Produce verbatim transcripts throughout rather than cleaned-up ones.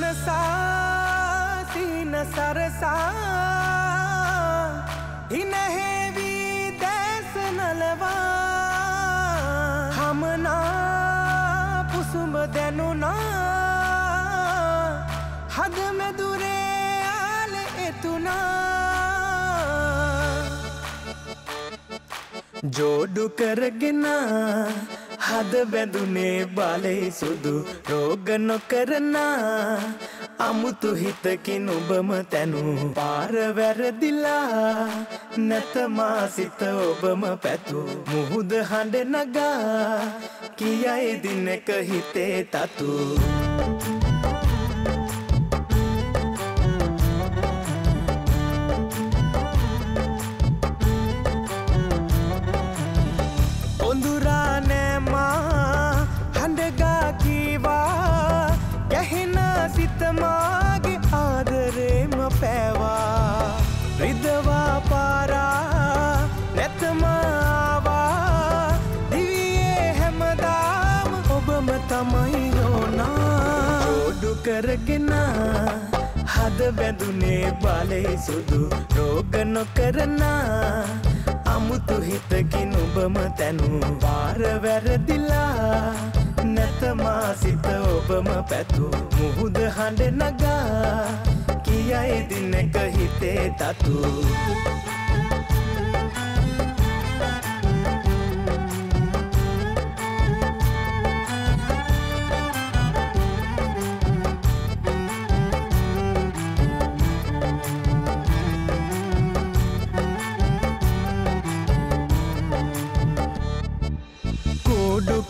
मनसा scene Sarsa हिनहेवी देश नलवा हमना पुसुम देनुना हद में दूरे आल एतुना जोडु कर गिना हद बेदुने बाले सुदु रोगन करना अमुत हित किनु बम तेनु पार वेर दिला नत मासित बम पैतु मुहुद हंड नगा किया ए दिन कहिते तातु करना हद बेदुने बाले सुदु रोगन करना अमुतु हित किनु बम तेनु वार वेर दिला नत मासित बम पैतु मुहुद हांड नगा किया ए दिन कहिते तातु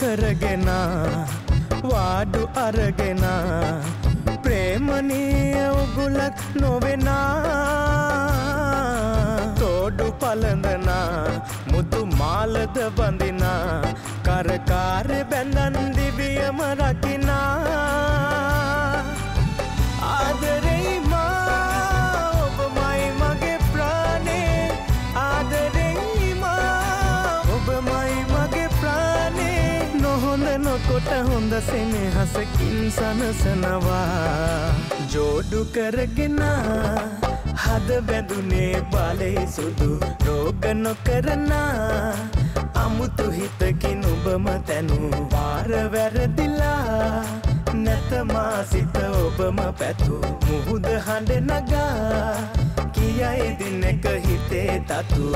करगना वाडु अरगना प्रेमनीय उगुलक नोवेना तोडु पलंदना मुतु मालद बंदिना करकार बेंदन दिव्यम रखिना आदरे माँ ओब माई मगे प्राणे आदरे माँ ओब माई मगे प्राणे कोट होंद से में हस इंसान सनवा जोडु करगना हद बेदुने बाले सुदु रोगन करना अमुतु हित किनु बम तेनु वार वेर दिला नत मासित बम पैतु मुहुद हांड नगा किया ए दिन कहिते तातु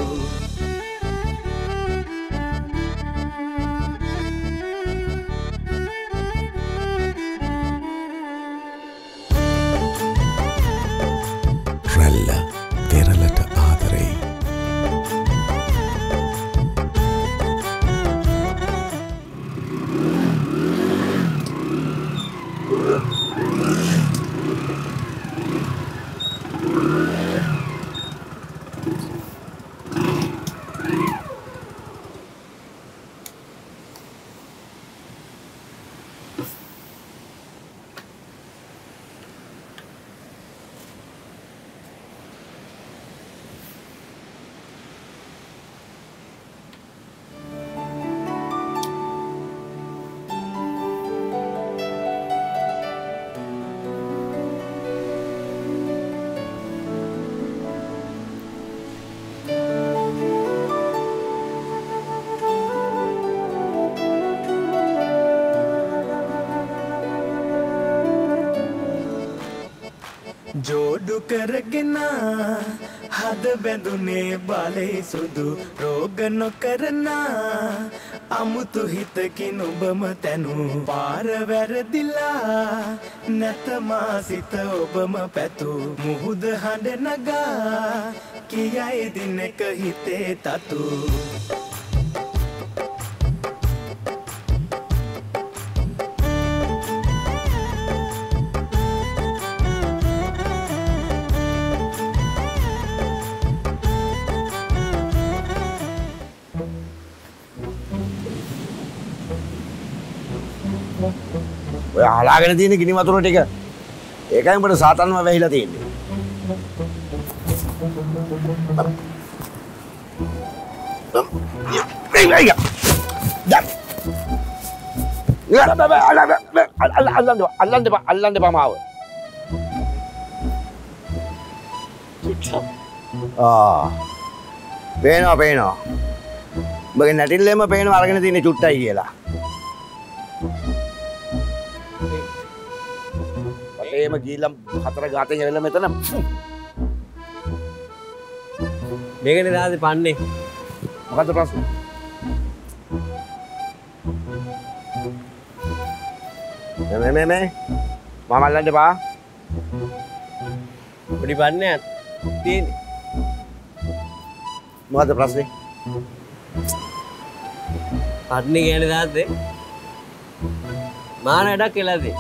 जोडु करगना हद बेदुने बाले सुदु रोगन करना अमुतु हित किनु बम तेनु पार वेर दिला नत मासित बम पैतु मुहुद हांड नगा किया ए दिन कहिते तातु හලාගෙන තියෙන ගිනි වතුර ටික ඒකයි උඹට සාතන්ව වැහිලා තියෙන්නේ. මේ මේ යා. දැන්. යා බබ අල්ලන්න බා අල්ලන්න බා අල්ලන්න බා මාව. नटिल्लेम पेन अरगन तीन चुट्टाई पाने मैं मैं मैं मामा लंडे पा बड़ी पाने तीन मत प्रश्न पाने के लिए दादे माना डा केला दे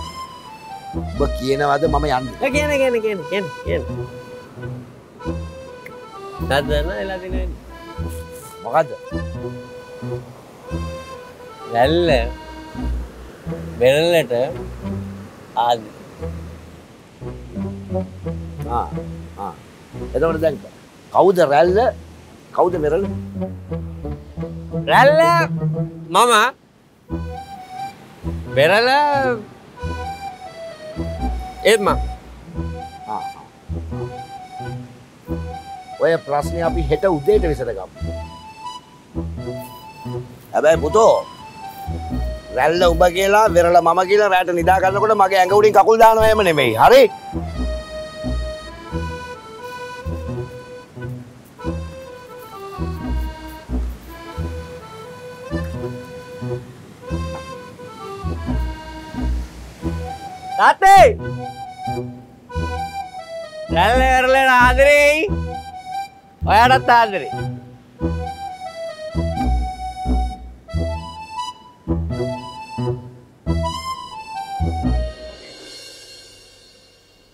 बक ये ना वादे मामा यान दे क्या ना क्या ना क्या ना क्या ना क्या ना दादा ना इलादी ना मगाद लल्ले बेरल लेटे आज हाँ हाँ ये तो मर्द देंगे काउंट रेल ले काउंट बेरल रेल ले मामा बेरल ले एम्मा हाँ वो ये प्रासने आप ही हेटा उदय टेबल से लगा अबे बुतो රැල්ල උඹ කියලා වෙරළ මම කියලා රැට නිදා ගන්නකොට මගේ ඇඟ උඩින් කකුල් දානවා එහෙම නෙමෙයි. හරි? තාත්තේ රැල්ල වෙරළ ආදරේ. ඔයාටත් ආදරේ.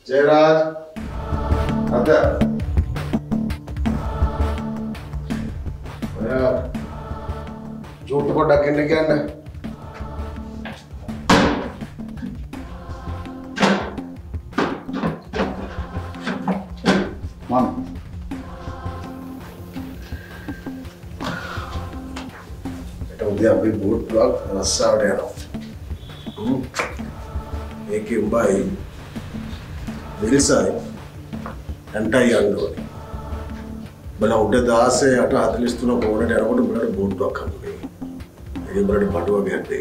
जयराज आता झूठ को डकने क्या ना मामा बेटा उधर अभी बोर्ड पर रस्सा उड़े रहो एक ही उबाई विलसाई अंटाई आंदोलन बना उड़े दास है अटा आदमी स्तुना बोलने डेरा कोट बना बोट डॉक हम लोग ये बना बाटुआ भी हटे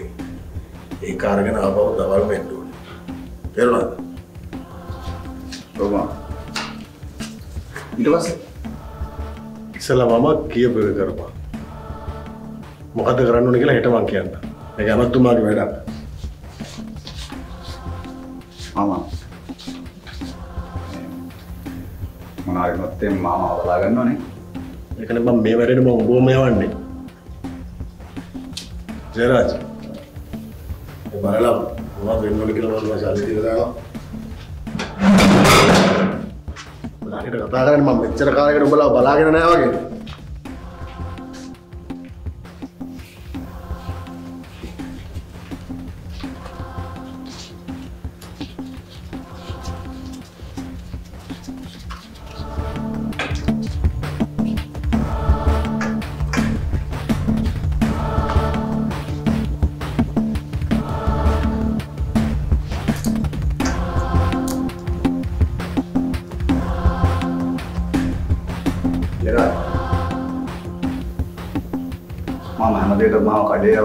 एक कारगन आवाज़ दवाल में आंदोलन फिर ना तो माँ इतना सलामामा किया बेबे कर माँ मुख्य कराने के लिए हेटा मांग किया ना लेकिन हम तुम आगे बैठा मामा මනාරි මැත්තේ මාමා අවලා ගන්නවනේ. ඒකනේ මම මේ වැඩේට මම උඹවම යවන්නේ. ජයරාජ්. ඒ බලලා මොනවද වෙන්නවද කියලා මම ශාලි දිලා දානවා. මනාරිට කතා කරන්නේ මම මෙච්චර කාලයකට උඹලා බලාගෙන නැහැ වගේ.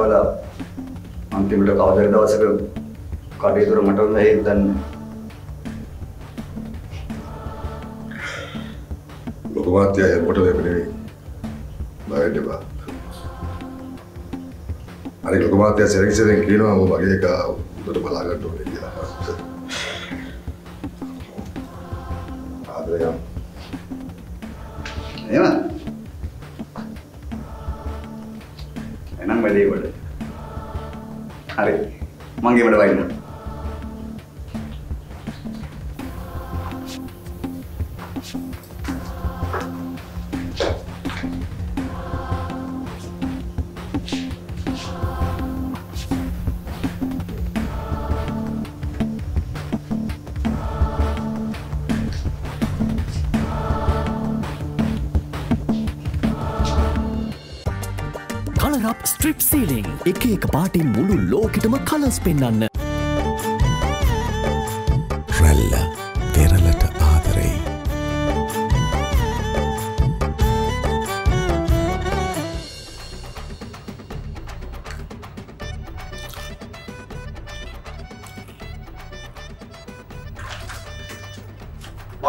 वाला अंतिम लोग आवाज़ देता वासे को काटे तो रमटन है एक दिन लोग बात या है मोटर है अपने बाहर डबा अरे लोग बात या सेरेंग सेरेंग क्लीन हो वो बाकी का उधर भला कर दो नहीं यार आदर यार नहीं ना अरे मंगे बड़े भाई ना स्ट्रिप सीलिंग एक एक पार्टी मुलु लोकितम कलर्स पेन्नन्न रल्ला वेरलट आदरे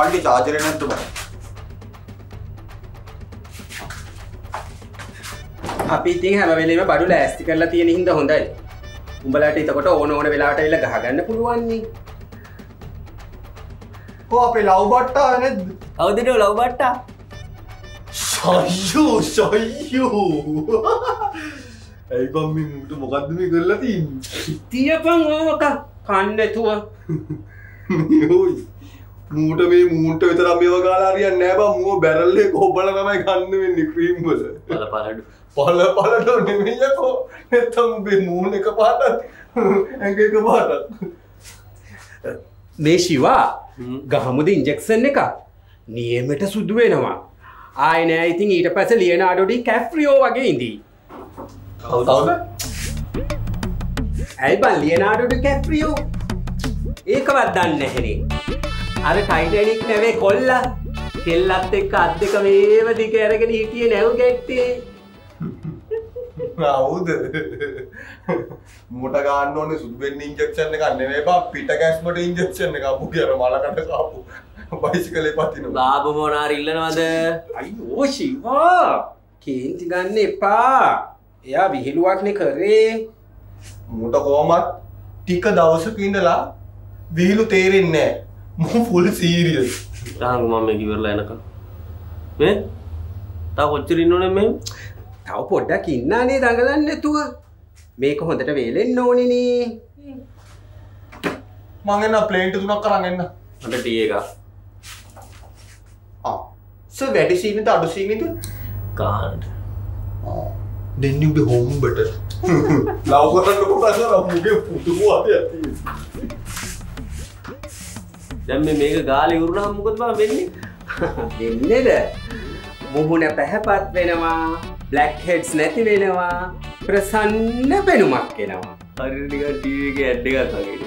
ಪಾಂಡಿಚ ಆಚರಣೆ ಅಂತ ಬರ අපි ඉතින් හැම වෙලෙම බඩු ලෑස්ති කරලා තියෙන හින්දා හොඳයි. උඹලාට එතකොට ඕන ඕන වෙලාවට ඇවිල්ලා ගහ ගන්න පුළුවන් නේ. කො අපේ ලව් බට්ටා නේද? අවුදේ ලව් බට්ටා. සයියෝ සයියෝ. ඒ බම්මි මුට මොකද්ද මේ කරලා තින්නේ? තියපන් ඕක කන්නේ තුව. යෝයි. මූට මේ මූට විතරක් මේව ගාලා හරියන්නේ නැහැ බං. මූව බැරල් එක හොබලා තමයි ගන්න වෙන්නේ ක්‍රීම් වල. බල බලඩු. පල පලට නෙමෙයිකෝ. නැත්තම් මේ මූණ එක පාටක් ඇඟ එක පාටක්. මේ ශිවා ගහමුද ඉන්ජෙක්ෂන් එක? නියමෙට සුදු වෙනවා. ආයෙ නෑ ඉතින් ඊට පස්සේ ලියනාඩෝ ඩි කැප්‍රියෝ වගේ ඉඳී. කවුද? ඇයි බං ලියනාඩෝ ඩි කැප්‍රියෝ? ඒකවත් දන්නේ නැහැනේ. අර ටයිටැනික් නැවේ කොල්ලා. කෙල්ලත් එක්ක අත් දෙක මේව දිග අරගෙන හිටියේ නැව ගැට්ටේ. ආවුද? මෝට ගන්න ඕනේ සුදු වෙන්න ඉන්ජෙක්ෂන් එකක් නෙමෙයි බා පිට කැස්මට ඉන්ජෙක්ෂන් එකක් අපු කියලා මලකට සාපු බයිසිකලේ පතිනවා. බාබ මොනාර ඉල්ලනවද? අයියෝ ශිවා. කේන්ති ගන්න එපා. එයා විහිළුවක්නේ කරේ. මෝට කොහමත් ටික දවසක ඉඳලා විහිළු තේරෙන්නේ නැහැ. මම ෆුල් සීරියස්. තාම මම මේක ඉවරලා එනකම් මේ තා කොච්චර ඉන්නෝනේ මේ? තව පොඩ්ඩක් ඉන්නානේ දඟලන්නේ නැතුව. මේක හොඳට වේලෙන්න ඕනේ නේ. මං එන්න ප්ලේට් තුනක් අරන් එන්න. මට ටී එක. ආ. සර් වැඩි සීමිත අඩු සීමිත? ගාඩ්. ආ. Then you be home better. Love කරන්න කොටස රම්මුගේ පුතුමෝ අපි ඇති. දැන් මේ මේක ගාලේ උරුණාම මොකද බං වෙන්නේ? වෙන්නේද? මොහොන පැහැපත් වෙනවා, බ්ලැක් හෙඩ්ස් නැති වෙනවා, ප්‍රසන්න වෙනුමක් එනවා. හරියට නිකන් ටීවී එකේ ඇඩ් එකක් වගේ.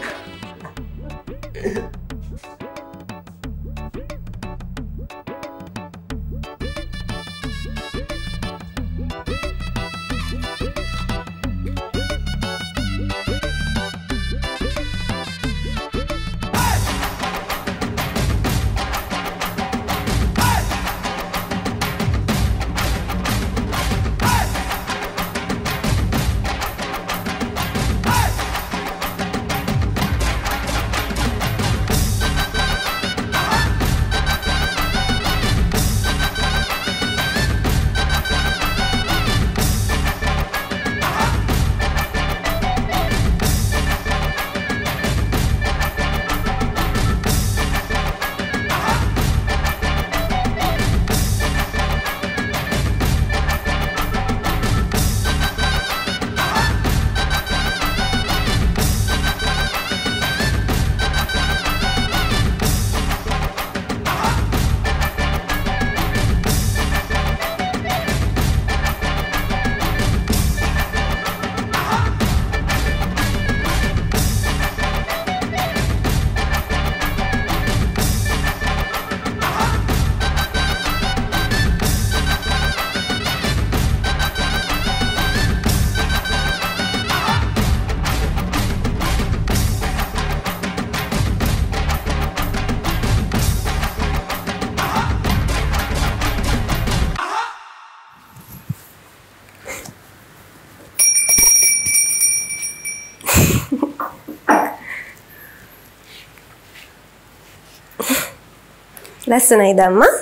ලස්සනයි දම්මා.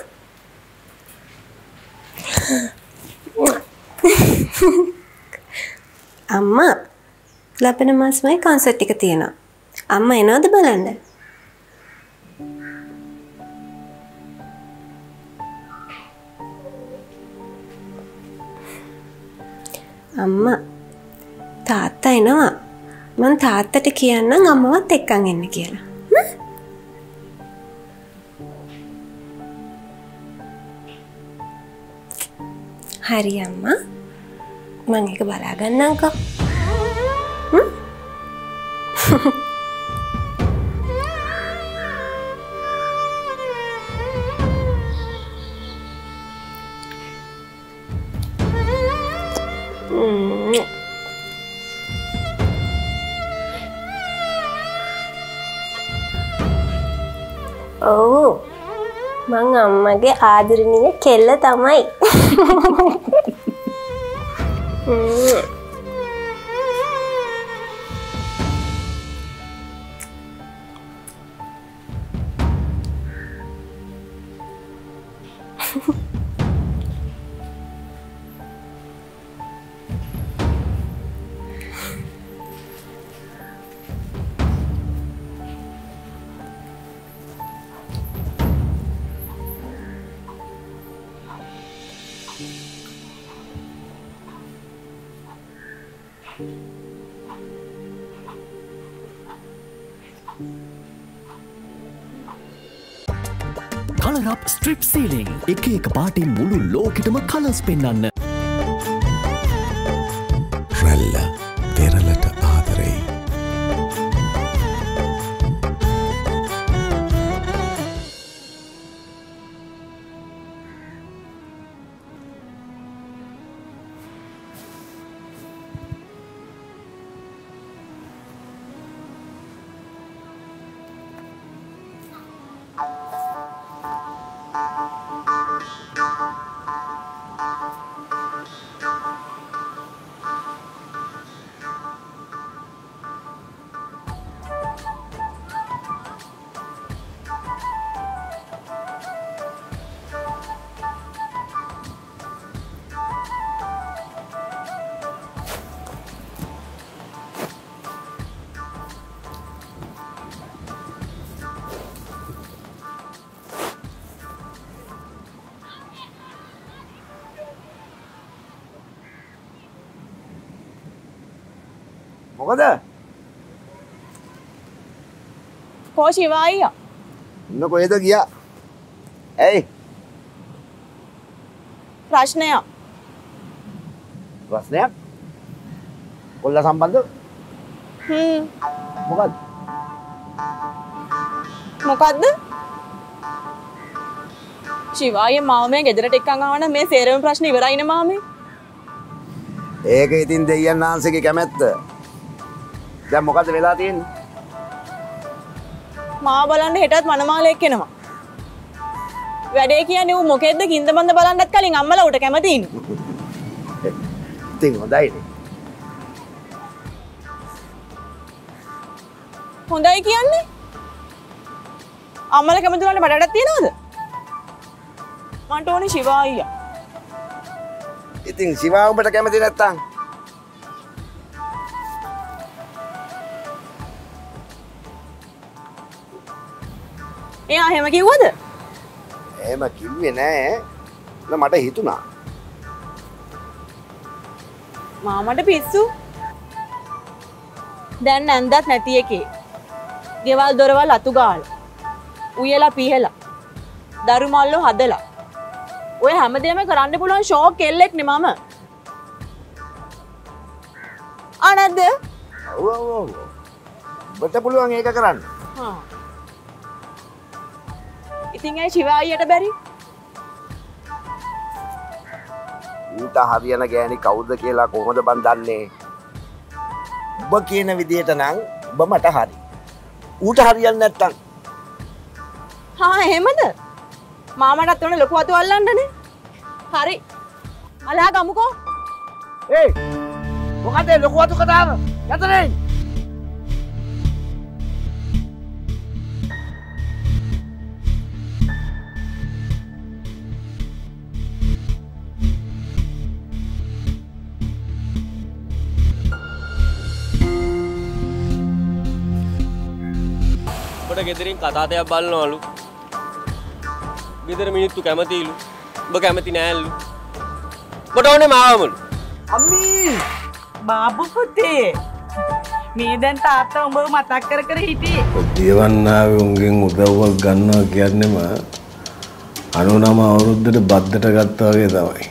අම්මා ලැබෙන මාසෙමයි කන්සර්ට් එක තියෙනවා. අම්මා එනවද බලන්න? අම්මා තාත්තා එනවා. මං තාත්තට කියන්නම් අම්මවත් එක්කන් එන්න කියලා. හරි අම්මා මං එක බලා ගන්නම්කෝ. ඔව් මං අම්මගේ ආදරණීය කෙල්ල තමයි. Color up strip ceiling. एक एक पार्टी मुलु लोग इटम colors पेन्नन्न. रल्ला तेरा लट आधरे. शिवाई को ये तो किया संबंध मुकद मुकद शिवाई मामे ගෙදර ටිකංගාවන මේ සේරම ප්‍රශ්න ඉවරයි නේ මාමේ ඒක ඉතින් දෙයයන් ආන්සේගේ කැමැත්ත දැන් මොකද වෙලා තියෙන්නේ माँ බලන්න හෙටත් මනමාලයක් එනවා වැඩේ කියන්නේ ඌ මොකෙද්ද ගින්ද බඳ බලන්නත් කලින් අම්මලා ඌට කැමති ඉන්නේ ඉතින් හොඳයි නේ හොඳයි කියන්නේ අම්මලා කැමති උනාට මට වැඩක් තියනවද මන්ට ඕනේ ශිවා අයියා ඉතින් ශිවා උඹට කැමති නැත්තම් हेम किवद हेम किवे ने मट हितुना मामट पिसु දැන් නැන්දත් නැති එකේ ගෙවල් දොරවල් අතු ගාලා උයලා පිහලා දරුමල්ලෝ හදලා ඔය හැමදේම කරන්න පුළුවන් ෂෝක් කෙල්ලෙක් නේ මම අනද ඔව් ඔව් බට පුළුවන් ඒක කරන්න හා ඉතින් ඒ ශිවායියට බැරි ඌට හරියන ගෑණි කවුද කියලා කොහොමද බන් දන්නේ ඔබ කියන විදියට නම් ඔබ මට හරි ඌට හරියන්නේ නැත්තම් හා එහෙමද මාමටත් උන ලොකු අතු අල්ලන්නනේ හරි අලහ ගමුකෝ ඒ මොකද ලොකු අතු කතාව යතනේ ගෙදරින් කතා දෙයක් බලනවලු. ගෙදර මිනිත්තු කැමතිලු. ඔබ කැමති නෑලු. මට ඕනේ මාවමලු. අම්මී! බාබු පුතේ. මේ දැන් තාත්තා උඹව මතක් කර කර හිටියේ. දේවන්නාවේ උන්ගෙන් උදව්වක් ගන්නවා කියන්නේම අනුනම අවුරුද්දට බද්දට ගත්තා වගේ තමයි.